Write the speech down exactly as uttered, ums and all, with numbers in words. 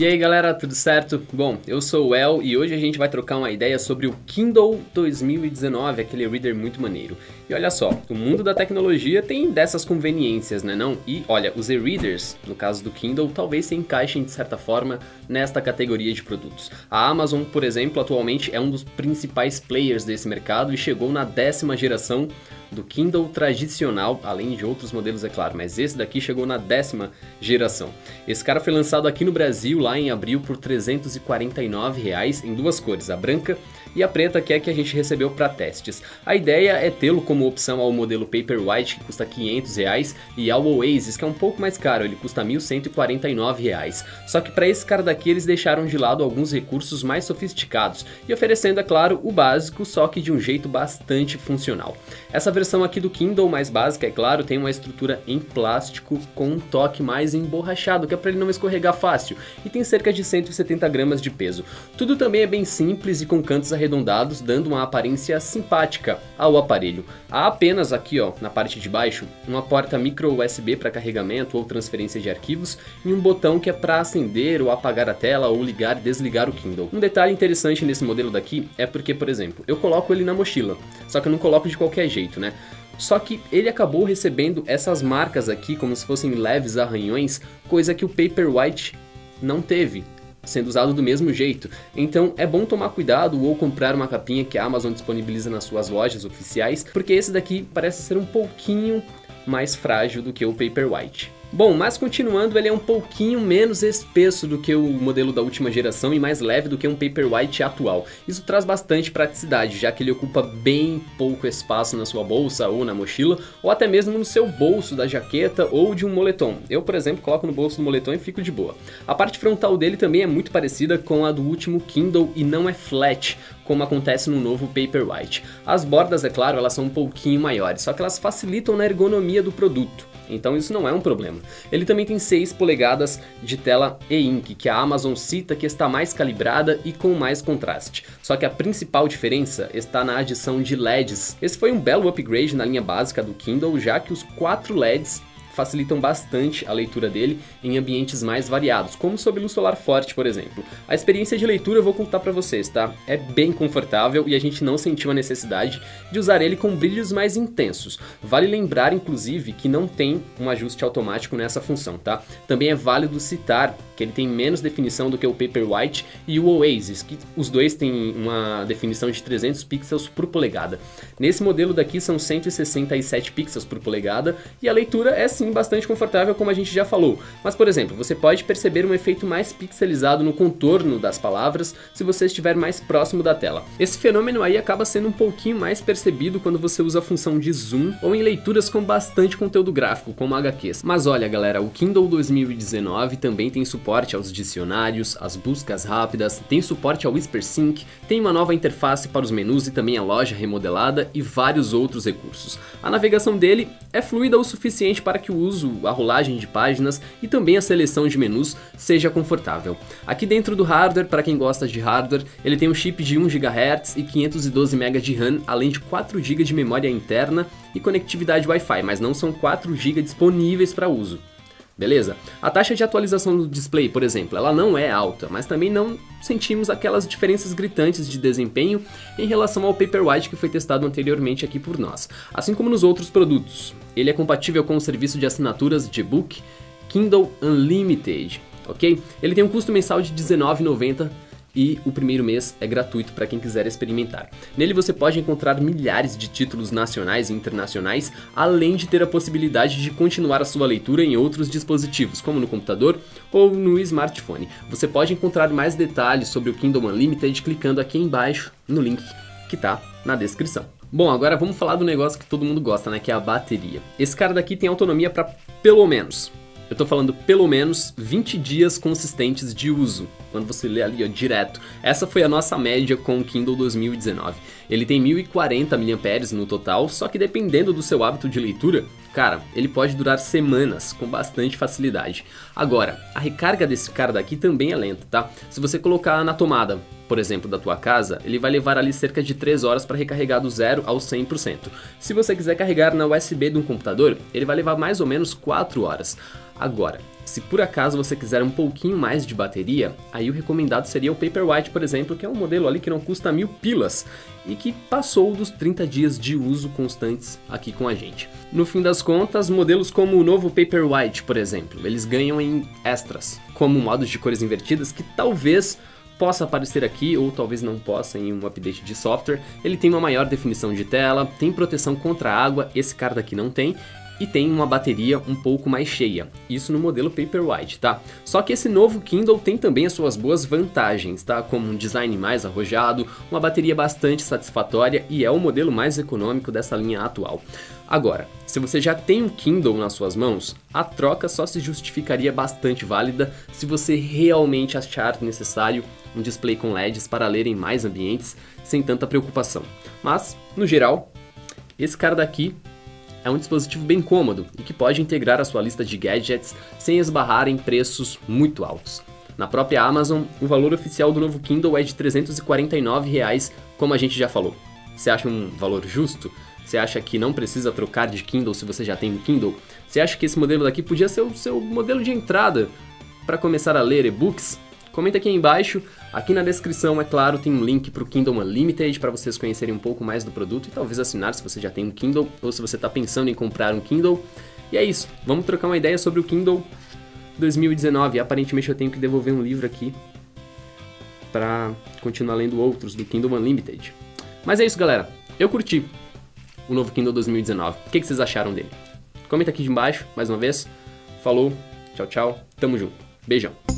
E aí galera, tudo certo? Bom, eu sou o El e hoje a gente vai trocar uma ideia sobre o Kindle dois mil e dezenove, aquele reader muito maneiro. E olha só, o mundo da tecnologia tem dessas conveniências, né não? E olha, os e-readers, no caso do Kindle, talvez se encaixem de certa forma nesta categoria de produtos. A Amazon, por exemplo, atualmente é um dos principais players desse mercado e chegou na décima geração do Kindle tradicional, além de outros modelos, é claro, mas esse daqui chegou na décima geração. Esse cara foi lançado aqui no Brasil, lá em abril, por trezentos e quarenta e nove reais, em duas cores, a branca e a preta, que é que a gente recebeu para testes. A ideia é tê-lo como opção ao modelo Paperwhite, que custa quinhentos reais, e ao Oasis, que é um pouco mais caro, ele custa mil cento e quarenta e nove reais. Só que para esse cara daqui eles deixaram de lado alguns recursos mais sofisticados, e oferecendo, é claro, o básico, só que de um jeito bastante funcional. Essa A versão aqui do Kindle mais básica, é claro, tem uma estrutura em plástico com um toque mais emborrachado, que é para ele não escorregar fácil, e tem cerca de cento e setenta gramas de peso. Tudo também é bem simples e com cantos arredondados, dando uma aparência simpática ao aparelho. Há apenas aqui, ó, na parte de baixo, uma porta micro U S B para carregamento ou transferência de arquivos e um botão que é para acender ou apagar a tela ou ligar e desligar o Kindle. Um detalhe interessante nesse modelo daqui é porque, por exemplo, eu coloco ele na mochila, só que eu não coloco de qualquer jeito, né? Só que ele acabou recebendo essas marcas aqui como se fossem leves arranhões, coisa que o Paperwhite não teve, sendo usado do mesmo jeito. Então é bom tomar cuidado ou comprar uma capinha que a Amazon disponibiliza nas suas lojas oficiais, porque esse daqui parece ser um pouquinho mais frágil do que o Paperwhite. Bom, mas continuando, ele é um pouquinho menos espesso do que o modelo da última geração e mais leve do que um Paperwhite atual. Isso traz bastante praticidade, já que ele ocupa bem pouco espaço na sua bolsa ou na mochila, ou até mesmo no seu bolso da jaqueta ou de um moletom. Eu, por exemplo, coloco no bolso do moletom e fico de boa. A parte frontal dele também é muito parecida com a do último Kindle e não é flat, como acontece no novo Paperwhite. As bordas, é claro, elas são um pouquinho maiores, só que elas facilitam na ergonomia do produto, então isso não é um problema. Ele também tem seis polegadas de tela E-ink, que a Amazon cita que está mais calibrada e com mais contraste. Só que a principal diferença está na adição de L E Ds. Esse foi um belo upgrade na linha básica do Kindle, já que os quatro L E Ds facilitam bastante a leitura dele em ambientes mais variados, como sob luz solar forte, por exemplo. A experiência de leitura eu vou contar pra vocês, tá? É bem confortável e a gente não sentiu a necessidade de usar ele com brilhos mais intensos. Vale lembrar, inclusive, que não tem um ajuste automático nessa função, tá? Também é válido citar que ele tem menos definição do que o Paperwhite e o Oasis, que os dois têm uma definição de trezentos pixels por polegada. Nesse modelo daqui são cento e sessenta e sete pixels por polegada e a leitura é sim bastante confortável, como a gente já falou, mas por exemplo, você pode perceber um efeito mais pixelizado no contorno das palavras se você estiver mais próximo da tela. Esse fenômeno aí acaba sendo um pouquinho mais percebido quando você usa a função de zoom ou em leituras com bastante conteúdo gráfico, como H Qs. Mas olha galera, o Kindle dois mil e dezenove também tem suporte aos dicionários, às buscas rápidas, tem suporte ao Whispersync, tem uma nova interface para os menus e também a loja remodelada e vários outros recursos. A navegação dele é fluida o suficiente para que o uso, a rolagem de páginas e também a seleção de menus seja confortável. Aqui dentro do hardware, para quem gosta de hardware, ele tem um chip de um gigahertz e quinhentos e doze megas de RAM, além de quatro gigas de memória interna e conectividade Wi-Fi, mas não são quatro gigas disponíveis para uso. Beleza? A taxa de atualização do display, por exemplo, ela não é alta, mas também não sentimos aquelas diferenças gritantes de desempenho em relação ao Paperwhite que foi testado anteriormente aqui por nós. Assim como nos outros produtos, ele é compatível com o serviço de assinaturas de e-book Kindle Unlimited, ok? Ele tem um custo mensal de dezenove reais e noventa centavos. E o primeiro mês é gratuito para quem quiser experimentar. Nele você pode encontrar milhares de títulos nacionais e internacionais, além de ter a possibilidade de continuar a sua leitura em outros dispositivos, como no computador ou no smartphone. Você pode encontrar mais detalhes sobre o Kindle Unlimited clicando aqui embaixo no link que está na descrição. Bom, agora vamos falar do negócio que todo mundo gosta, né? Que é a bateria. Esse cara daqui tem autonomia para pelo menos... Eu tô falando pelo menos vinte dias consistentes de uso, quando você lê ali ó, direto. Essa foi a nossa média com o Kindle dois mil e dezenove. Ele tem mil e quarenta miliamperes no total, só que dependendo do seu hábito de leitura, cara, ele pode durar semanas com bastante facilidade. Agora, a recarga desse cara daqui também é lenta, tá? Se você colocar na tomada, por exemplo, da tua casa, ele vai levar ali cerca de três horas para recarregar do zero ao cem por cento. Se você quiser carregar na U S B de um computador, ele vai levar mais ou menos quatro horas. Agora, se por acaso você quiser um pouquinho mais de bateria, aí o recomendado seria o Paperwhite, por exemplo, que é um modelo ali que não custa mil pilas e que passou dos trinta dias de uso constantes aqui com a gente. No fim das contas, modelos como o novo Paperwhite, por exemplo, eles ganham em extras, como modos de cores invertidas que talvez possa aparecer aqui ou talvez não possa em um update de software. Ele tem uma maior definição de tela, tem proteção contra água, esse cara daqui não tem. E tem uma bateria um pouco mais cheia, isso no modelo Paperwhite, tá? Só que esse novo Kindle tem também as suas boas vantagens, tá? Como um design mais arrojado, uma bateria bastante satisfatória e é o modelo mais econômico dessa linha atual. Agora, se você já tem um Kindle nas suas mãos, a troca só se justificaria bastante válida se você realmente achar necessário um display com L E Ds para ler em mais ambientes sem tanta preocupação. Mas, no geral, esse cara daqui é um dispositivo bem cômodo e que pode integrar a sua lista de gadgets sem esbarrar em preços muito altos. Na própria Amazon, o valor oficial do novo Kindle é de trezentos e quarenta e nove reais, como a gente já falou. Você acha um valor justo? Você acha que não precisa trocar de Kindle se você já tem um Kindle? Você acha que esse modelo daqui podia ser o seu modelo de entrada para começar a ler e-books? Comenta aqui embaixo, aqui na descrição, é claro, tem um link para o Kindle Unlimited para vocês conhecerem um pouco mais do produto e talvez assinar se você já tem um Kindle ou se você está pensando em comprar um Kindle. E é isso, vamos trocar uma ideia sobre o Kindle dois mil e dezenove. Aparentemente eu tenho que devolver um livro aqui para continuar lendo outros do Kindle Unlimited. Mas é isso, galera, eu curti o novo Kindle dois mil e dezenove. O que vocês acharam dele? Comenta aqui embaixo, mais uma vez. Falou, tchau, tchau, tamo junto, beijão.